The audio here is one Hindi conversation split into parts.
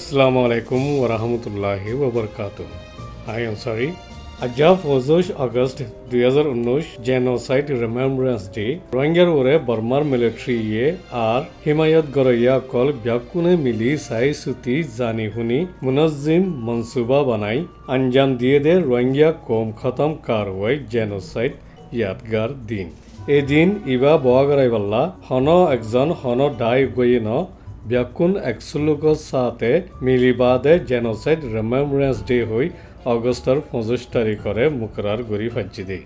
Assalamu alaikum warahmatullahi wabarakatuh. I am sorry. Ajaf 25 August 2019 Genocide Remembrance Day. Rohingya ore Burma military ye ar himayat goraya kol byakune mili sai suti jani huni munazzim mansuba banai anjam diye de Rohingya kom khatam karwai genocide yadgar din. ए दिन इबा बगराइवल्ला हन एकजन हन दाय गयन ब्याकुन एक्सुलुक साथे मिलिबादे जेनोसाइड रिमेम्बरेंस डे होई अगस्टर 25 तारिखरे मुकरार गरि फाजि दे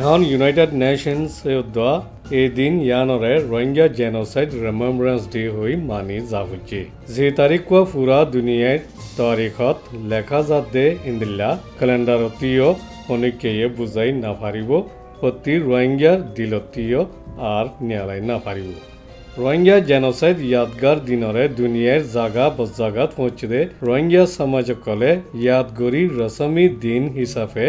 एहन यूनाइटेड नेशंस द्वा ए दिन यानरे रोहिंग्या जेनोसाइड रिमेम्बरेंस डे होई मानि जाबुजे जे तारिख को पूरा दुनिया तारिखत लेखा जादे इंदिल्ला कैलेंडर अतियो होनिके ये बुझाई ना फारिबो प्रति रोहिंग्यार दिलतीय और न्याय नाफारिब रोहिंग्या जेनोसाइड यादगार दिनरे दुनियार जगह बजागत पहुँचते रोहिंग्या समाजकले यादगरी रसमी दिन हिसाबे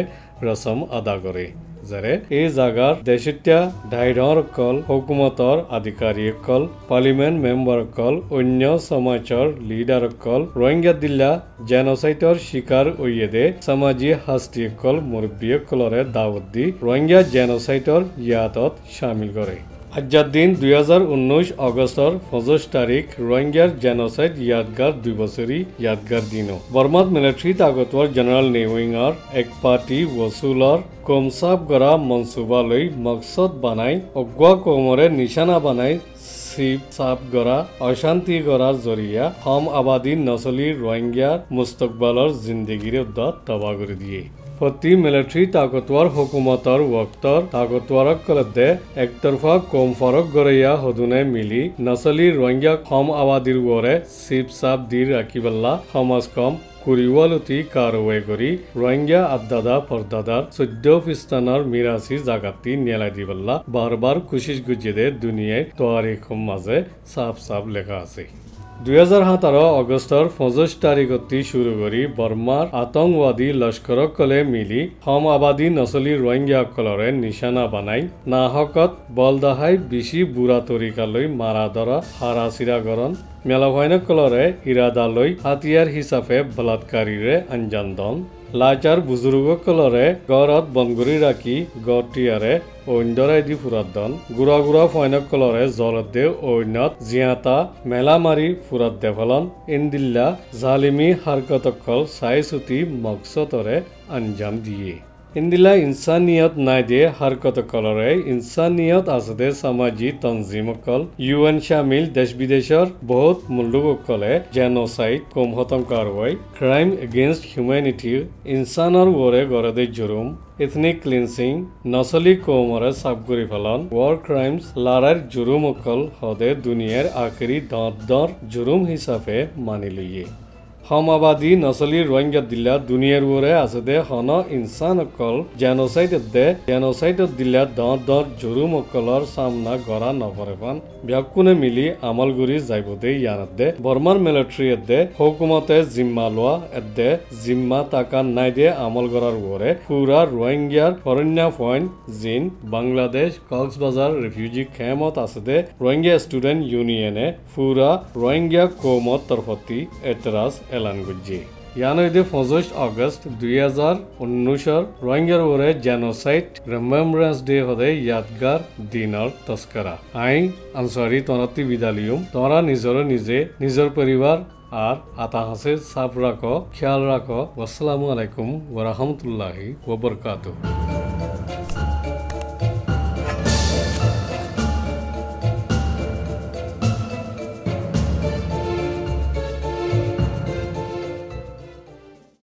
रसम आदा करे जरे ए जगार देशत्या धाइर कल हुकूमतर अधिकारी कल पार्लिमेंट मेम्बर कल अन्य समाजर लीडर कल रोहिंग्या दिल्ला जेनोसाइडर शिकार ओयेदे सामाजिक हस्ती कल मुरब्बी कलरे दावत दी रोहिंग्या जेनोसाइडर यादत शामिल करे आजार दिन 2019 अगस्टर 25 तारीख रोहिंग्यार जेनोसाइड यादगार दुबसरी यादगार दिन बर्मा मिलिट्री ताकतवर जनरल नेविंगर एक पार्टी वसूलर कमसाप गरा मनसूबा लई मकसद बनाई अगुआ कौमरे निशाना बनाई सीप साप गरा अशांति करार जरिया हम आबादी नस्ली रोहिंग्यार मुस्तकबालर जिंदगी तबाह कर दिए प्रति मिलिट्री ताकतवर हुकूमतर वक्तर ताकतवर कलदे एक तरफा कम फरक गरिया हदुने मिली नस्ली रोहिंग्या हम आबादीर वरे सिप साप दीर राखिबल्ला समाज कम कुरिवलती कारवाई करी रोहिंग्या अदादा परदादार 14 फिस्तानार मिरासी जागाती नेला दिबल्ला बार बार कोशिश गुजेदे दुनिया तारीख माजे साफ साफ लेखा आछे 2017 अगस्टर 25 तारिखती शुरू करी बर्मार आतंकवादी लश्करकले मिली हम आबादी नस्ली रोहिंग्याकलरे निशाना बनाई नाहकत बलदाहाय बेशी बुरा तरिकालै मारा धरा हारासिराकरण मेलाभयनकलरे इरादालै हाथियार हिसाबे बलात्कारीरे अंजाम दन लाचार बुजुर्गकलरे गरत बनगुरी राखी गटियारे ঐন্দৰাইদি ফুৰাদন গুৰা গুৰা ফৈনক কলৰে জলদে ঐনত জিয়াতা মেলা মাৰি ফুৰাদ দেফলন ইন্দিল্লা জালিমি হাৰকতকল চাইচুতি মকসতৰে আঞ্জাম দিয়ে ইন্দিল্লা ইনসানিয়ত নাই দিয়ে হাৰকতকলৰে ইনসানিয়ত আছেদে সামাজিক তঞ্জিমকল ইউএন শামিল দেশ বিদেশৰ বহুত মুল্লুককলে জেন'চাইড কম খতম কাৰৱাই ক্ৰাইম এগেইনষ্ট হিউমেনিটি ইনসানৰ ওৰে গৰদে জুৰুম एथनिक क्लिनसिंग नस्ली कौमरे साफ कर फलन वार क्राइम्स लारार जुरुम अकल हदे दुनियार आखिरी दाँत दर जुरुम हिसाबे मानि लिये हम आबादी नस्ली रोहिंग्या दिल्ला दुनियार ओरे आसदे हन इंसान अकल जेनोसाइड दिल्ला दाँत दर जुरुम अकलर सामना गरा नपरेफान व्याकुने मिली आमलगुरी जाइबदे यानदे बर्मार मिलिट्री एदे हुकूमते जिम्मा लोआ एदे जिम्मा ताका नाइदे आमल करार ओरे पूरा रोहिंग्यार फरन्या पॉइंट जिन बांग्लादेश कक्सबाजार रिफ्यूजी कैम्पत आसदे रोहिंग्या स्टूडेंट यूनियने पूरा रोहिंग्या कौमत तरफती एतराज एलान गुज्जे यानदे 25 अगस्त 2019 रोहिंग्यार ओरे जेनोसाइड रिमेम्बरेंस डे हदे यादगार दिनर तस्करा आई एम सॉरी तनति विदालियम तोरा निजर निजे निजर परिवार और आता हसे साफ राखो ख्याल राखो वास्सलामु अलैकुम व रहमतुल्लाहि व बरकातहू।